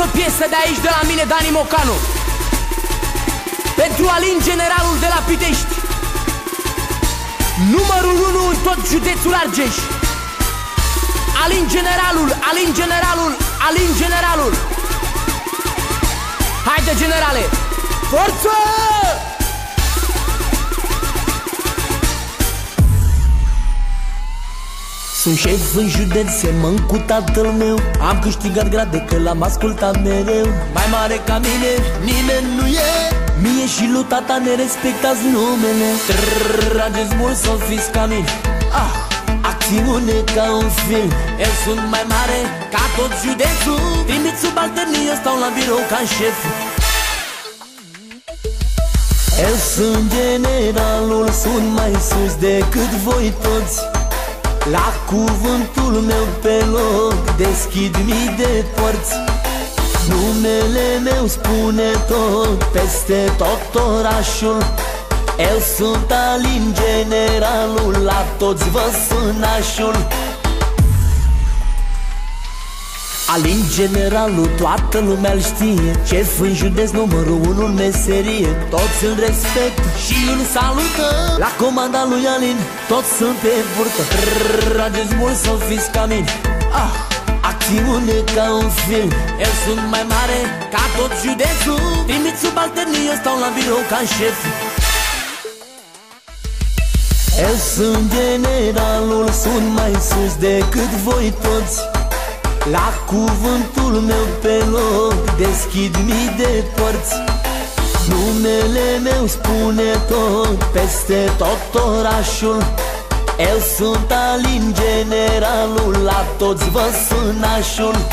altă piesă de aici de la mine, Dani Mocanu. Pentru Alin, generalul de la Pitești, numărul 1 în tot județul Argeș. Alin generalul, Alin generalul, Alin generalul. Haide generale, forță! Sunt șef în județ, semăn cu tatăl meu. Am câștigat grade că l-am ascultat mereu. Mai mare ca mine nimeni nu e, mie și lui tata ne respectați numele. Trageți mult sau fiți ca mine, acțiune ca un film. Eu sunt mai mare ca tot județul, primiți subalternii, eu stau la birou ca șef. Eu sunt generalul, sunt mai sus decât voi toți. La cuvântul meu pe loc deschid mii de porți. Numele meu spune tot, peste tot orașul. Eu sunt Alin generalul, la toți vă sunt nașul. Alin generalul, toată lumea-l știe, șef în județ numărul 1 în meserie. Toți îl respect și îl salută, la comanda lui Alin toți sunt pe burtă. Trageți mult sau fiți ca mine, acțiune ca un film. Eu sunt mai mare ca tot județul, primiți subalternii, eu stau la birou ca șef. Eu sunt generalul, sunt mai sus decât voi toți. La cuvântul meu pe loc deschid mii de porți. Numele meu spune tot, peste tot orașul. Eu sunt Alin generalul, la toți vă sunt nașul.